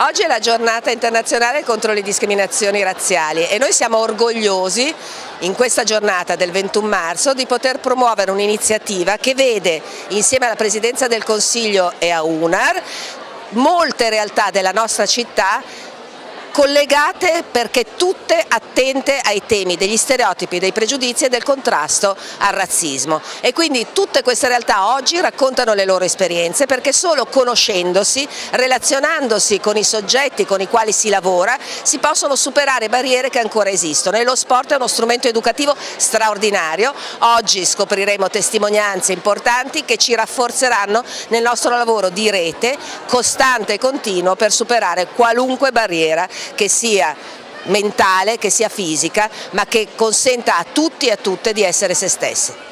Oggi è la giornata internazionale contro le discriminazioni razziali e noi siamo orgogliosi in questa giornata del 21 marzo di poter promuovere un'iniziativa che vede insieme alla Presidenza del Consiglio e a UNAR molte realtà della nostra città collegate, perché tutte attente ai temi degli stereotipi, dei pregiudizi e del contrasto al razzismo. E quindi tutte queste realtà oggi raccontano le loro esperienze, perché solo conoscendosi, relazionandosi con i soggetti con i quali si lavora, si possono superare barriere che ancora esistono. E lo sport è uno strumento educativo straordinario. Oggi scopriremo testimonianze importanti che ci rafforzeranno nel nostro lavoro di rete, costante e continuo, per superare qualunque barriera, che sia mentale, che sia fisica, ma che consenta a tutti e a tutte di essere se stessi.